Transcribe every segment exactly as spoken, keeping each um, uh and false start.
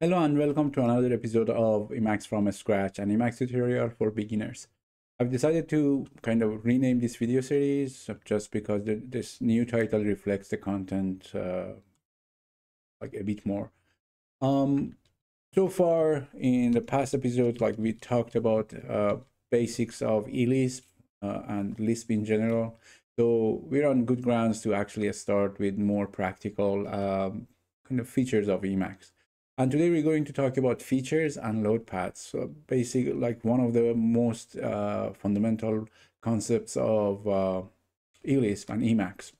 Hello and welcome to another episode of Emacs from Scratch, an Emacs tutorial for beginners. I've decided to kind of rename this video series just because the, this new title reflects the content uh, like a bit more. Um, so far in the past episode, like we talked about uh, basics of E L S P uh, and Lisp in general. So we're on good grounds to actually start with more practical um, kind of features of Emacs. And today we're going to talk about features and load paths. So basically, like one of the most uh, fundamental concepts of uh, E L S P and Emacs.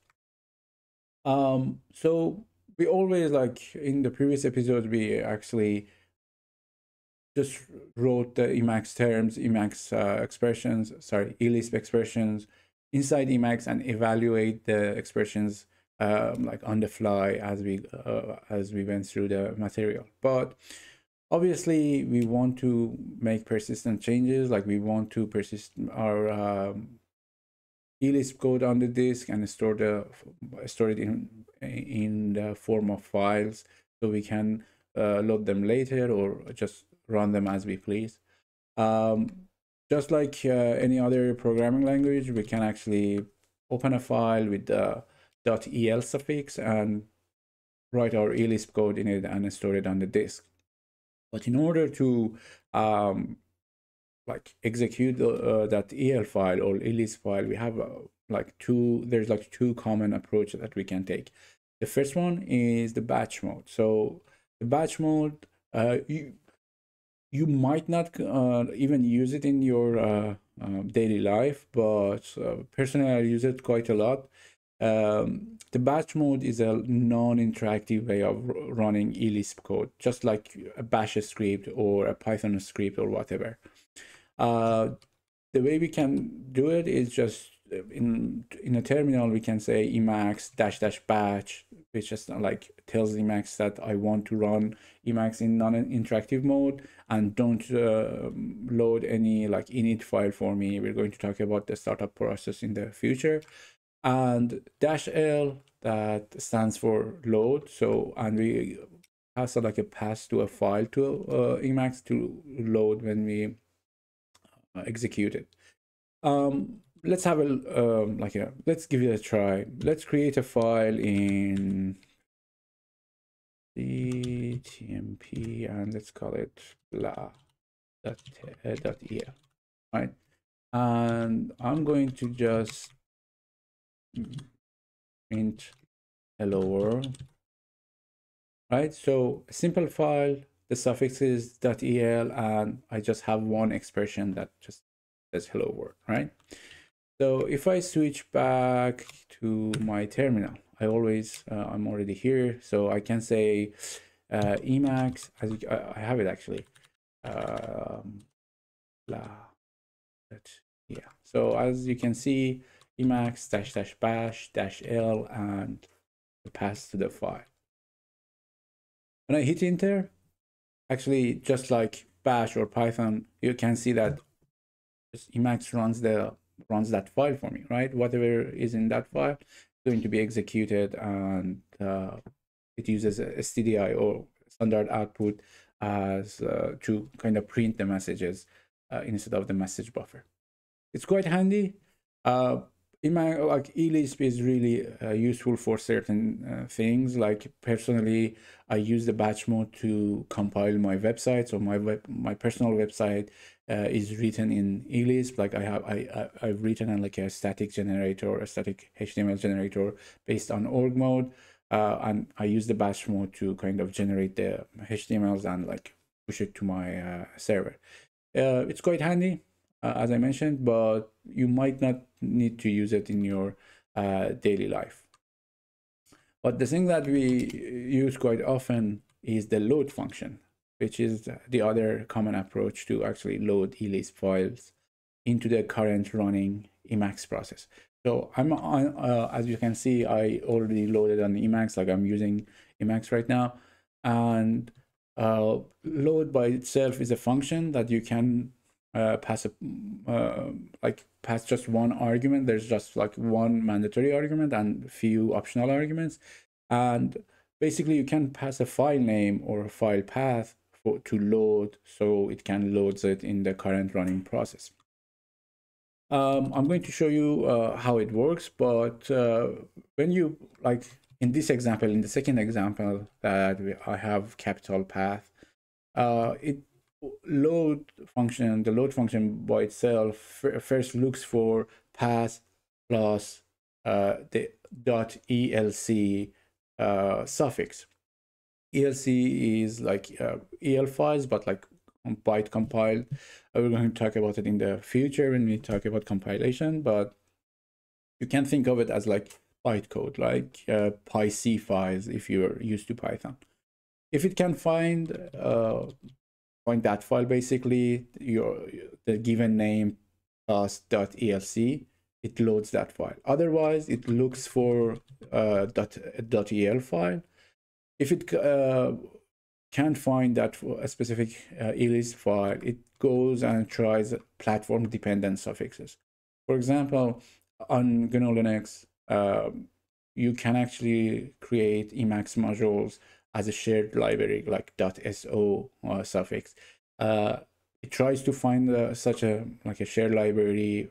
Um, so we always, like in the previous episode, we actually just wrote the Emacs terms, Emacs uh, expressions, sorry, E L S P expressions inside Emacs and evaluate the expressions Um, like on the fly as we uh, as we went through the material. But obviously we want to make persistent changes, like we want to persist our um, E L S P code on the disk and store the store it in in the form of files, so we can uh, load them later or just run them as we please. Um, just like uh, any other programming language, we can actually open a file with the .el suffix and write our E L S P code in it and store it on the disk. But in order to um, like execute uh, that E L file or E L S P file, we have uh, like two. There's like two common approaches that we can take. The first one is the batch mode. So the batch mode, uh, you you might not uh, even use it in your uh, uh, daily life, but uh, personally I use it quite a lot. Um, the batch mode is a non-interactive way of running E L S P code, just like a Bash script or a Python script or whatever. Uh, the way we can do it is just in in a terminal. We can say Emacs dash dash batch, which just like tells Emacs that I want to run Emacs in non-interactive mode and don't uh, load any like init file for me. We're going to talk about the startup process in the future. And dash L, that stands for load. So, and we pass like a pass to a file to uh, Emacs to load when we execute it. Um, let's have a, um, like a, let's give it a try. Let's create a file in the T M P and let's call it blah dot E L, right? And I'm going to just print hello world, right? So a simple file, the suffix is .el, and I just have one expression that just says hello world, right? So if I switch back to my terminal, I always uh, I'm already here, so I can say uh, Emacs, as you, I, I have it actually, um, blah, that, yeah. So as you can see, Emacs dash dash bash dash L and pass to the file. When I hit enter, actually just like Bash or Python, you can see that Emacs runs the runs that file for me, right? Whatever is in that file is going to be executed, and uh, it uses a S T D I or standard output as uh, to kind of print the messages uh, instead of the message buffer. It's quite handy. Uh, In my, like E L S P is really uh, useful for certain uh, things. Like personally, I use the batch mode to compile my website. So my web, my personal website uh, is written in E L S P. Like I have, I, I I've written a, like a static generator, a static H T M L generator based on org mode, uh, and I use the batch mode to kind of generate the H T M Ls and like push it to my uh, server. Uh, it's quite handy, Uh, as I mentioned, but you might not need to use it in your uh, daily life. But the thing that we use quite often is the load function, which is the other common approach to actually load E L S P files into the current running Emacs process. So I'm on, uh, as you can see, I already loaded on Emacs, like I'm using Emacs right now. And uh, load by itself is a function that you can Uh, pass a, uh, like pass just one argument. There's just like one mandatory argument and few optional arguments, and Basically, you can pass a file name or a file path for, to load, so it can load it in the current running process. Um, I'm going to show you uh, how it works, but uh, when you, like in this example, in the second example that we, I have capital path, uh, it load function, the load function by itself first looks for path plus uh, the dot E L C uh, suffix. E L C is like uh, E L files, but like byte compiled. We're going to talk about it in the future when we talk about compilation, but you can think of it as like bytecode, like uh, PyC files if you're used to Python. If it can find uh, find that file, basically your the given name plus .elc, it loads that file. Otherwise, it looks for uh, .el file. If it uh, can't find that for a specific uh, E L S file, it goes and tries platform dependent suffixes. For example, on G N U Linux, uh, you can actually create Emacs modules as a shared library, like .so uh, suffix. Uh, it tries to find uh, such a like a shared library.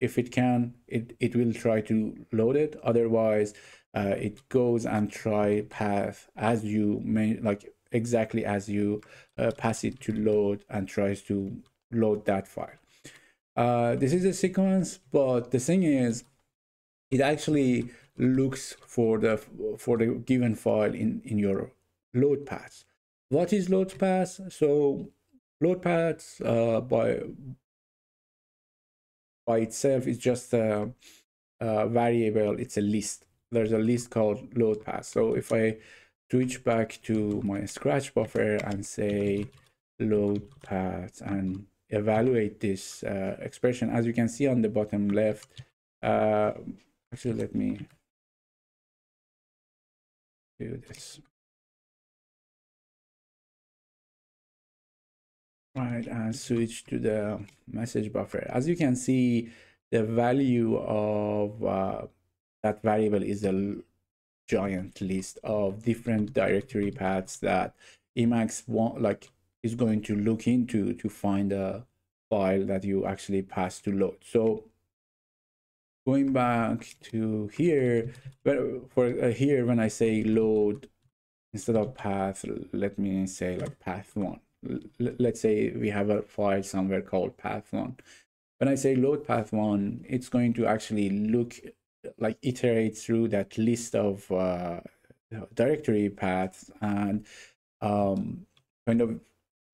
If it can, it, it will try to load it. Otherwise, uh, it goes and try path as you may, like exactly as you uh, pass it to load, and tries to load that file. Uh, this is a sequence, but the thing is, it actually looks for the for the given file in in your load path. What is load path? So load paths uh, by by itself is just a, a variable. It's a list. There's a list called load path. So if I switch back to my scratch buffer and say load path and evaluate this uh, expression, as you can see on the bottom left, uh, actually let me do this. Right, and switch to the message buffer. As you can see, the value of uh, that variable is a giant list of different directory paths that Emacs want, like is going to look into to find a file that you actually pass to load. So going back to here, but for uh, here when I say load instead of path, let me say like path one. L let's say we have a file somewhere called path one. When I say load path one, it's going to actually look like iterate through that list of uh, directory paths and um, kind of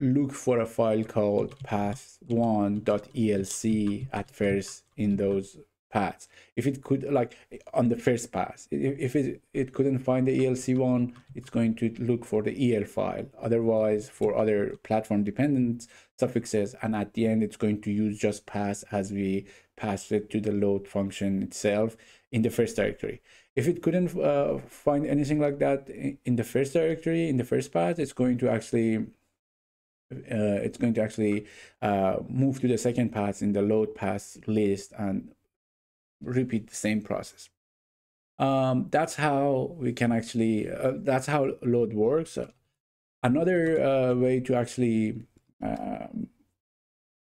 look for a file called path one dot E L C at first in those paths. If it could, like on the first pass, if it, it couldn't find the E L C one, it's going to look for the E L file. Otherwise, for other platform dependent suffixes, and at the end, it's going to use just pass as we passed it to the load function itself in the first directory. If it couldn't uh, find anything like that in the first directory, in the first path, it's going to actually uh, it's going to actually uh, move to the second path in the load path list and repeat the same process. Um, that's how we can actually uh, that's how load works. Another uh, way to actually uh,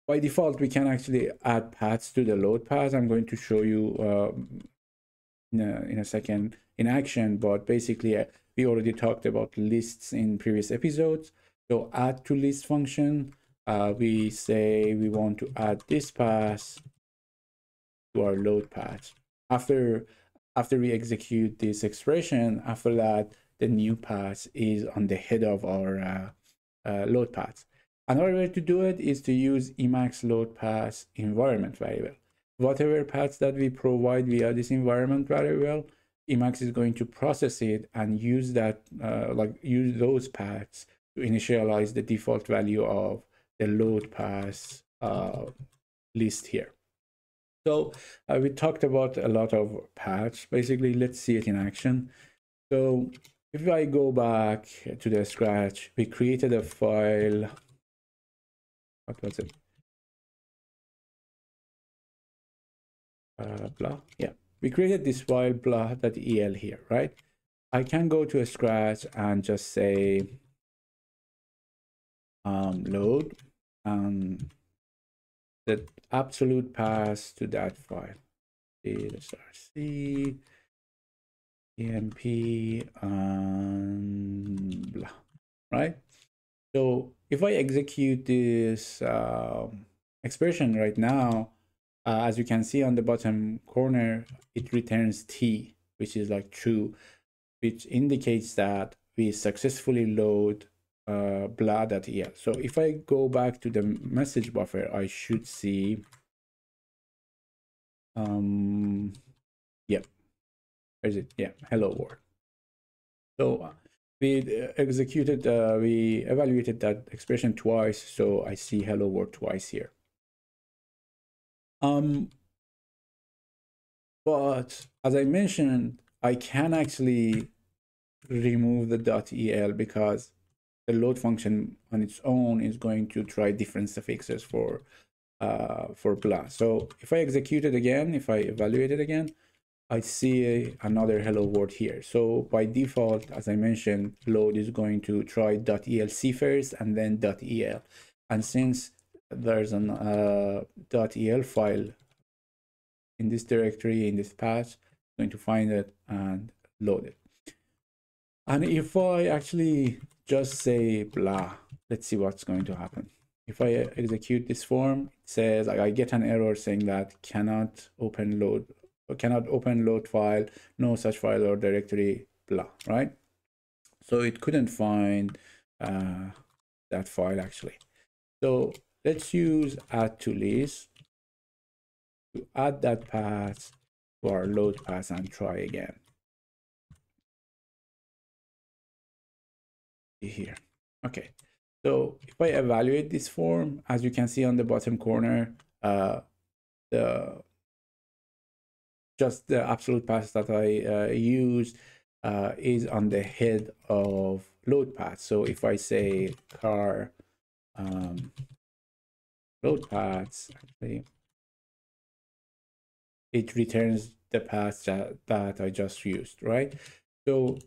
by default, we can actually add paths to the load path. I'm going to show you um, in, a, in a second in action, but basically uh, we already talked about lists in previous episodes. So add to list function, uh, we say we want to add this path to our load path. After, after we execute this expression, after that, the new path is on the head of our uh, uh, load path. Another way to do it is to use Emacs load path environment variable. Whatever paths that we provide via this environment variable, Emacs is going to process it and use that, uh, like use those paths to initialize the default value of the load path uh, list here. So uh, we talked about a lot of paths. Basically, let's see it in action. So if I go back to the scratch, we created a file. What was it? Uh, blah. Yeah, we created this file blah.el here, right? I can go to a scratch and just say um, load and the absolute path to that file. Let's start C, E M P, and blah, right? So if I execute this uh, expression right now, uh, as you can see on the bottom corner, it returns T, which is like true, which indicates that we successfully load uh, blah.el. So if I go back to the message buffer, I should see, um, yeah, where is it? Yeah, hello world. So we executed, uh, we evaluated that expression twice, so I see hello world twice here. Um, but as I mentioned, I can actually remove the .el because the load function on its own is going to try different suffixes for uh, for blah. So if I execute it again, if I evaluate it again, I see another hello world here. So by default, as I mentioned, load is going to try .elc first and then .el. And since there's an uh, .el file in this directory, in this patch, I'm going to find it and load it. And if I actually just say blah, let's see what's going to happen. If I execute this form, it says I get an error saying that cannot open load. Cannot open load file, no such file or directory, blah, right? So it couldn't find uh, that file actually. So let's use add to list to add that path to our load path and try again. Here, okay. So if I evaluate this form, as you can see on the bottom corner, uh, the just the absolute path that I uh, use uh, is on the head of load path. So if I say car um, load paths, actually, it returns the path that, that I just used, right? So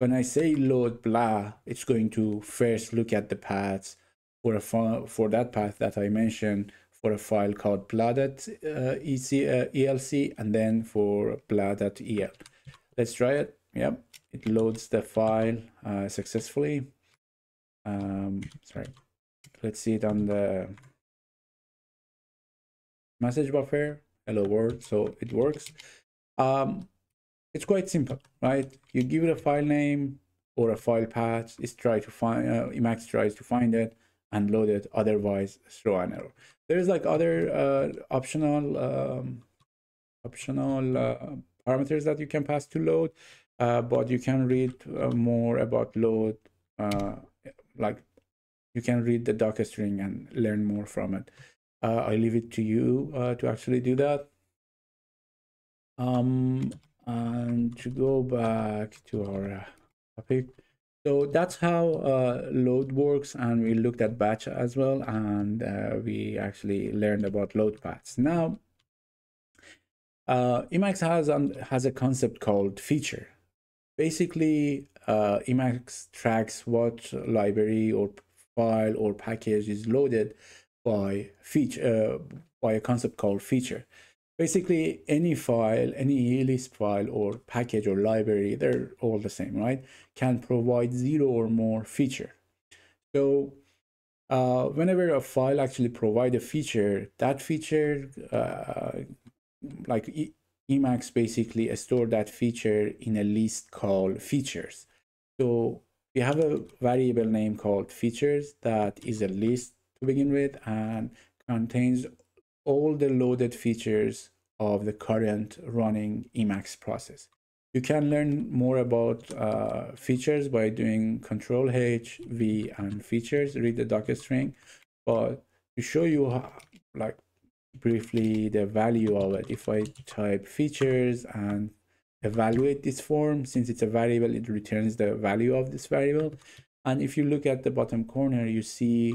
when I say load blah, it's going to first look at the paths for a for that path that I mentioned, for a file called blah.elc, and then for blah.el. Let's try it. Yep, it loads the file uh, successfully. Um, sorry, let's see it on the message buffer. Hello world. So it works. Um, it's quite simple, right? You give it a file name or a file path. It's try to find. Uh, Emacs tries to find it and load it. Otherwise, throw an error. There's like other uh, optional um, optional uh, parameters that you can pass to load, uh, but you can read uh, more about load. Uh, like you can read the docker string and learn more from it. Uh, I leave it to you uh, to actually do that. Um, and to go back to our topic. So that's how uh, load works, and we looked at batch as well, and uh, we actually learned about load paths. Now, uh, Emacs has um, has a concept called feature. Basically, uh, Emacs tracks what library or file or package is loaded by feature uh, by a concept called feature. Basically, any file, any E L S P file or package or library, they're all the same, right? Can provide zero or more feature. So uh, whenever a file actually provides a feature, that feature, uh, like e Emacs basically stores that feature in a list called features. So we have a variable name called features that is a list to begin with and contains all the loaded features of the current running Emacs process. You can learn more about uh, features by doing Control H, V, and features. Read the Docker string, but to show you how, like briefly the value of it, if I type features and evaluate this form, since it's a variable, it returns the value of this variable. And if you look at the bottom corner, you see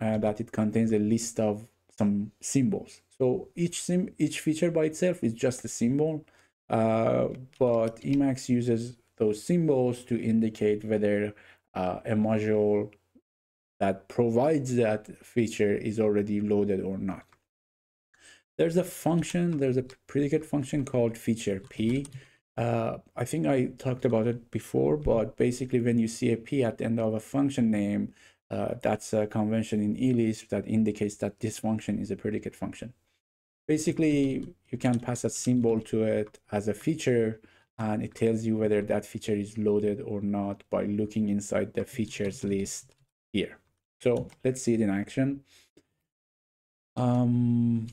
uh, that it contains a list of some symbols. So each sim each feature by itself is just a symbol, uh, but Emacs uses those symbols to indicate whether uh, a module that provides that feature is already loaded or not. There's a function, there's a predicate function called feature P. Uh, I think I talked about it before, but basically when you see a P at the end of a function name, uh, that's a convention in E L I S P that indicates that this function is a predicate function. Basically, you can pass a symbol to it as a feature, and it tells you whether that feature is loaded or not by looking inside the features list here. So let's see it in action. Um,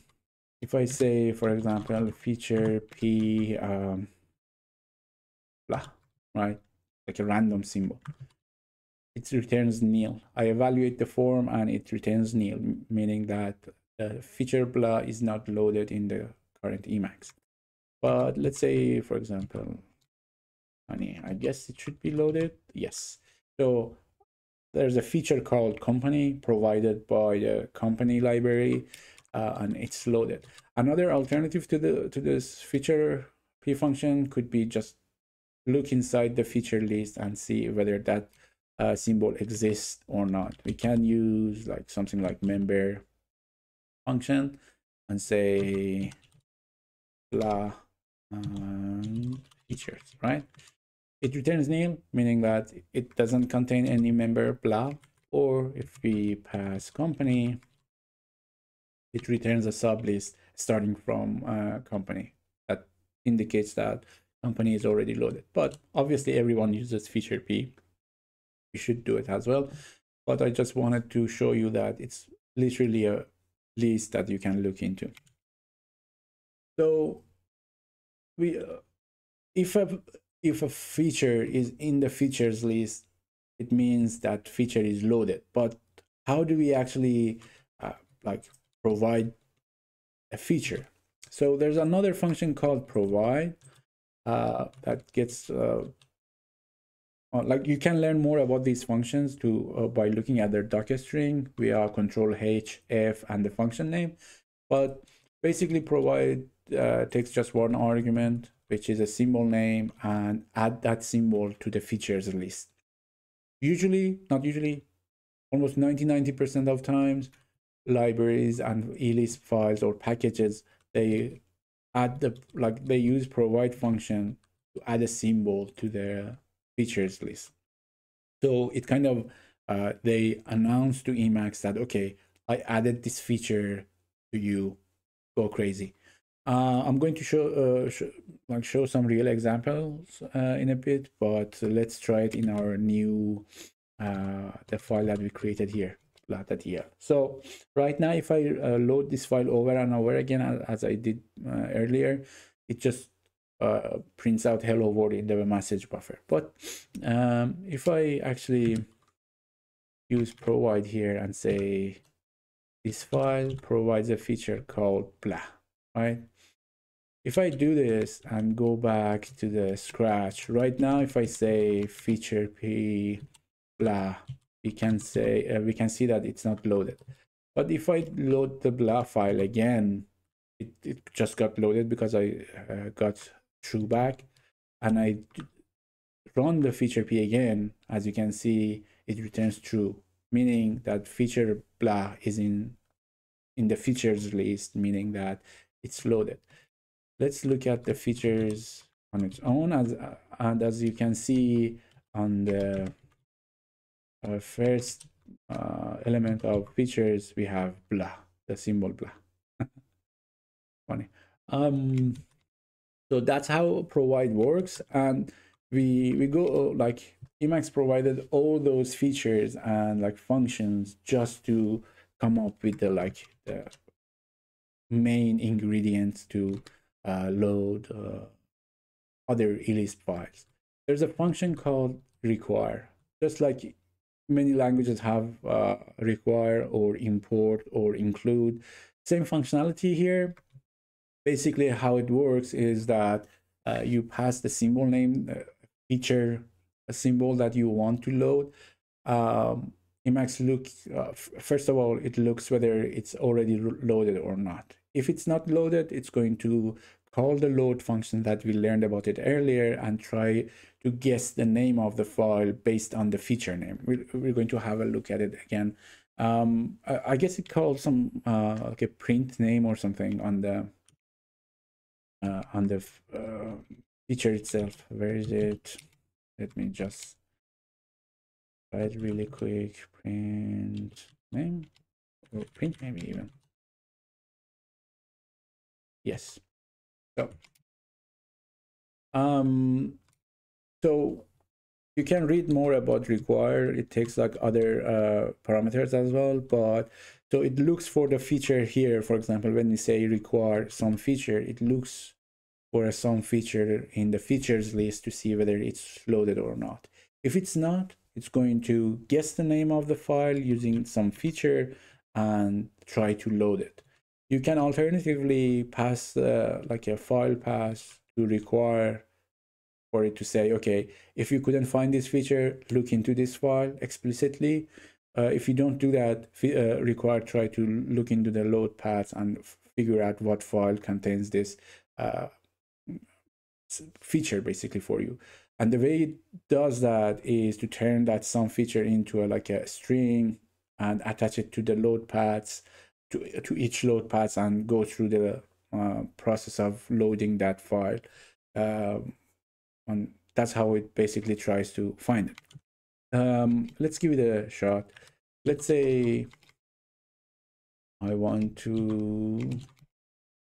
if I say, for example, feature P, um, blah, right, like a random symbol, it returns nil. I evaluate the form and it returns nil, meaning that the feature blah is not loaded in the current Emacs. But let's say, for example, honey, I guess it should be loaded. Yes. So there's a feature called company provided by the company library, uh, and it's loaded. Another alternative to the to this feature P function could be just look inside the feature list and see whether that uh, symbol exists or not. We can use like something like member function and say blah um, features, right? It returns nil, meaning that it doesn't contain any member blah. Or if we pass company, it returns a sublist starting from uh, company. That indicates that company is already loaded. But obviously everyone uses feature P. You should do it as well. But I just wanted to show you that it's literally a list that you can look into. So we, uh, if a if a feature is in the features list, it means that feature is loaded. But how do we actually uh, like provide a feature? So there's another function called provide uh, that gets uh, like you can learn more about these functions to uh, by looking at their docstring via control H, F, and the function name. But basically, provide uh, takes just one argument, which is a symbol name, and add that symbol to the features list. Usually, not usually, almost ninety percent of times, libraries and E L I S P files or packages, they add the like they use provide function to add a symbol to their features list. So it kind of uh, they announce to Emacs that, okay, I added this feature to you. Go crazy. Uh, I'm going to show uh, sh like show some real examples uh, in a bit, but let's try it in our new uh, the file that we created here, .el. So right now, if I uh, load this file over and over again as, as I did uh, earlier, it just uh, prints out hello world in the message buffer. But um, if I actually use provide here and say this file provides a feature called blah, right? If I do this and go back to the scratch, right now, if I say feature P blah, we can say uh, we can see that it's not loaded. But if I load the blah file again, it, it just got loaded because I uh, got true back, and I run the feature P again. As you can see, it returns true, meaning that feature blah is in in the features list, meaning that it's loaded. Let's look at the features on its own. As uh, and as you can see on the uh, first uh, element of features, we have blah, the symbol blah. Funny. Um, so that's how provide works, and we we go like. Emacs provided all those features and like functions just to come up with the like the main ingredients to uh, load uh, other E L I S P files. There's a function called require, just like many languages have uh, require or import or include. Same functionality here. Basically, how it works is that uh, you pass the symbol name uh, feature. A symbol that you want to load. um, Emacs looks uh, first of all, it looks whether it's already loaded or not. If it's not loaded, it's going to call the load function that we learned about it earlier and try to guess the name of the file based on the feature name. We're, we're going to have a look at it again. Um, I, I guess it called some uh, like a print name or something on the uh, on the uh, feature itself. Where is it? Let me just try it really quick. Print name or print maybe even. Yes. So, um, so you can read more about require. It takes like other uh, parameters as well, but so it looks for the feature here. For example, when you say require some feature, it looks for some feature in the features list to see whether it's loaded or not. If it's not, it's going to guess the name of the file using some feature and try to load it. You can alternatively pass uh, like a file pass to require for it to say, okay, if you couldn't find this feature, look into this file explicitly. Uh, if you don't do that, uh, require try to look into the load paths and figure out what file contains this uh, feature basically for you. And the way it does that is to turn that some feature into a, like a string and attach it to the load paths. To, to each load path and go through the uh, process of loading that file. Uh, and that's how it basically tries to find it. Um, let's give it a shot. Let's say I want to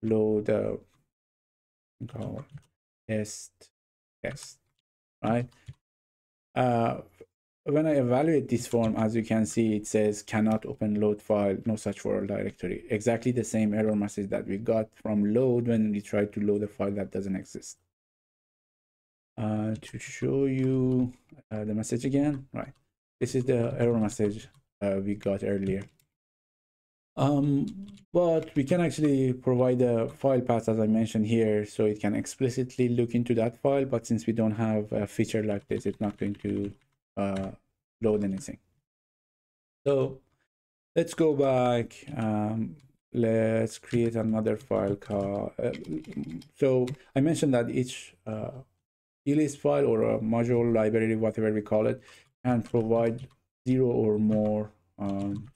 load a call test test, right? Uh, When I evaluate this form, as you can see, it says cannot open load file, no such file directory. Exactly the same error message that we got from load when we tried to load a file that doesn't exist. Uh, to show you uh, the message again, right? This is the error message uh, we got earlier. Um, but we can actually provide a file path, as I mentioned here, so it can explicitly look into that file. But since we don't have a feature like this, it's not going to uh load anything. So let's go back. Um let's create another file called uh, so I mentioned that each uh E L S file or a module library, whatever we call it, can provide zero or more um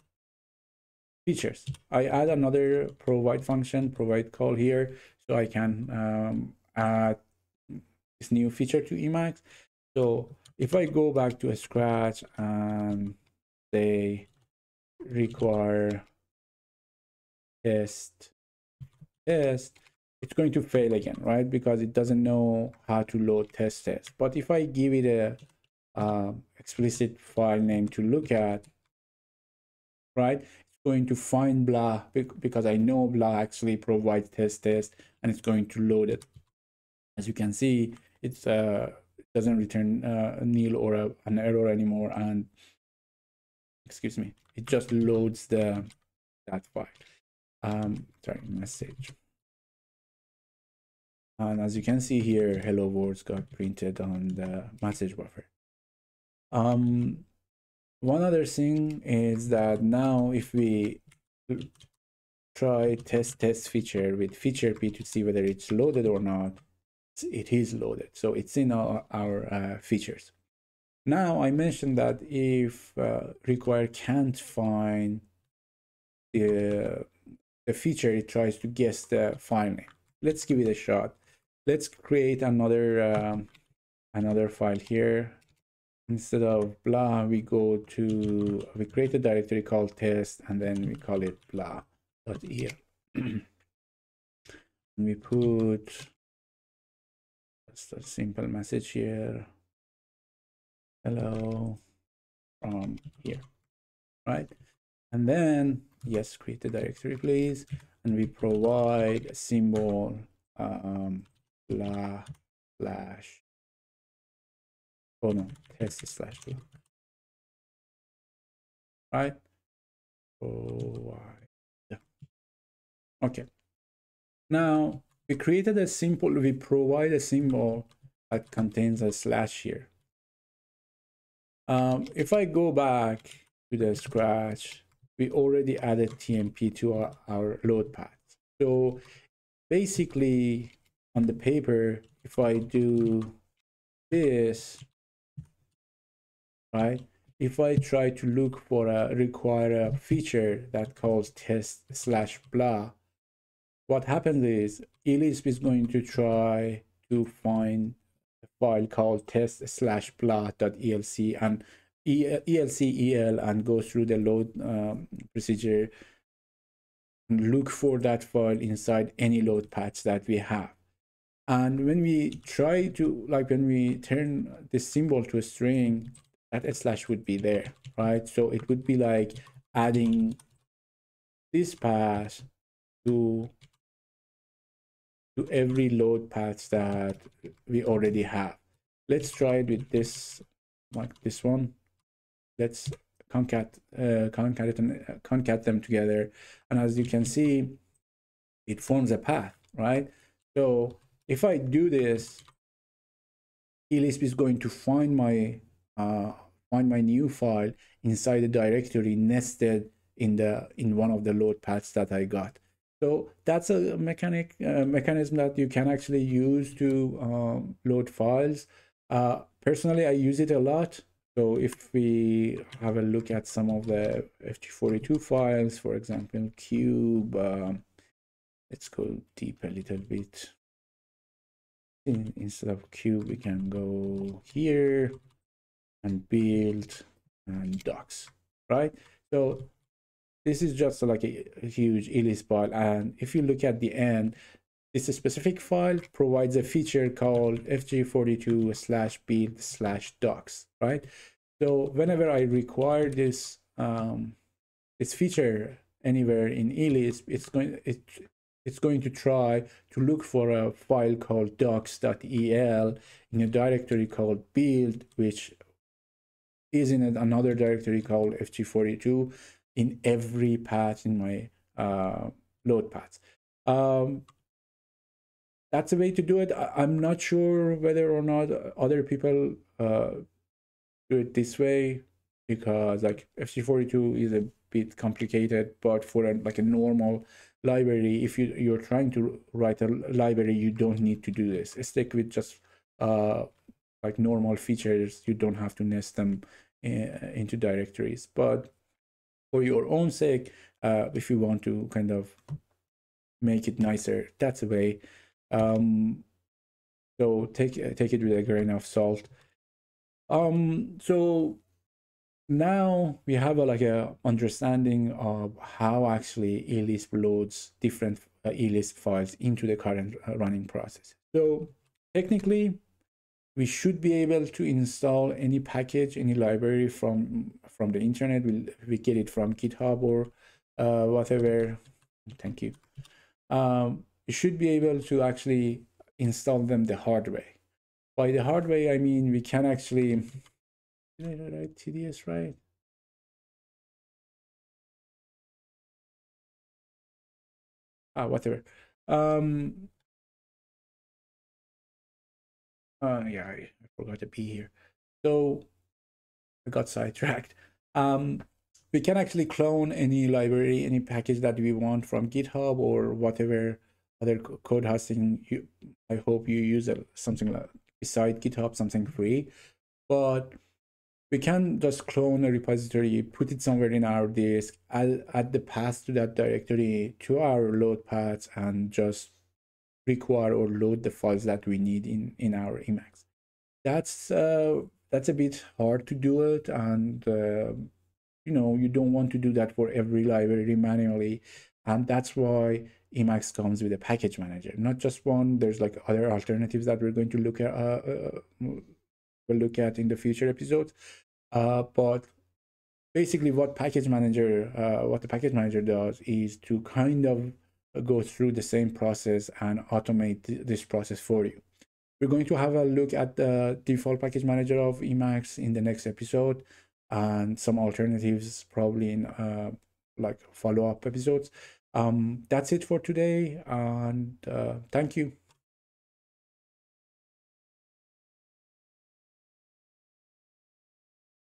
features. I add another provide function, provide call here, so I can um add this new feature to Emacs. So if I go back to a scratch and say require test test, it's going to fail again, right? Because it doesn't know how to load test test. But if I give it a uh, explicit file name to look at, right, it's going to find blah because I know blah actually provides test test, and it's going to load it. As you can see, it's uh doesn't return uh, a nil or a, an error anymore, and excuse me, it just loads the that file. Um, sorry, message. And as you can see here, hello words got printed on the message buffer. Um, one other thing is that now if we try test test feature with feature P to see whether it's loaded or not, it is loaded, so it's in our, our uh, features. Now I mentioned that if uh, require can't find the, the feature, it tries to guess the file name. Let's give it a shot. Let's create another um, another file here. Instead of blah, we go to we create a directory called test, and then we call it blah.el. And we put a simple message here, hello from here, right? And then yes, create the directory please, and we provide a symbol um blah slash oh no test slash blah, right? Oh, yeah. Okay, now we created a simple, we provide a symbol that contains a slash here. Um, if I go back to the scratch, we already added T M P to our, our load path. So basically on the paper, if I do this, right, if I try to look for a require a feature that calls test slash blah, what happens is E L S P is going to try to find a file called test slash blah dot E L C and E L C E L and go through the load um, procedure and look for that file inside any load patch that we have. And when we try to, like when we turn this symbol to a string, that slash would be there, right? So it would be like adding this path to to every load patch that we already have. Let's try it with this, like this one. Let's concat uh, concat and uh, concat them together, and as you can see, it forms a path, right? So if I do this, E L S P is going to find my Uh, find my new file inside the directory nested in the in one of the load paths that I got. So that's a mechanic uh, mechanism that you can actually use to um, load files. Uh, personally, I use it a lot. So if we have a look at some of the F G forty-two files, for example, cube. Um, let's go deep a little bit. In, instead of cube, we can go here. And build and docs, right? So this is just like a, a huge E L S file, and if you look at the end, this specific file provides a feature called F G forty-two slash build slash docs, right? So whenever I require this um this feature anywhere in E L S, it's going it it's going to try to look for a file called docs.el in a directory called build, which is in another directory called F G forty-two in every patch in my uh, load paths. Um, that's a way to do it. I, I'm not sure whether or not other people uh, do it this way, because like F G forty-two is a bit complicated, but for a, like a normal library, if you, you're trying to write a library, you don't need to do this. Stick with just uh, like normal features. You don't have to nest them in, into directories, but for your own sake, uh, if you want to kind of make it nicer, that's a way. Um, so take take it with a grain of salt. Um, so now we have a, like a understanding of how actually E L S P loads different uh, E L S P files into the current running process. So technically, we should be able to install any package, any library from from the internet. We'll, we get it from GitHub or uh, whatever. Thank you. Um, you should be able to actually install them the hard way. By the hard way, I mean we can actually. Did I write T D S right? Ah, whatever. Um, Uh, yeah, I forgot to be here. So I got sidetracked. Um, we can actually clone any library, any package that we want from GitHub or whatever other code hosting. You, I hope you use something like beside GitHub, something free. But we can just clone a repository, put it somewhere in our disk, add, add the path to that directory to our load paths, and just require or load the files that we need in in our Emacs. That's uh that's a bit hard to do it, and uh, you know, you don't want to do that for every library manually, and that's why Emacs comes with a package manager, not just one. There's like other alternatives that we're going to look at uh, uh, we'll look at in the future episodes, uh but basically what package manager uh what the package manager does is to kind of go through the same process and automate th this process for you. We're going to have a look at the default package manager of Emacs in the next episode, and some alternatives probably in uh, like follow-up episodes. Um, that's it for today, and uh, thank you.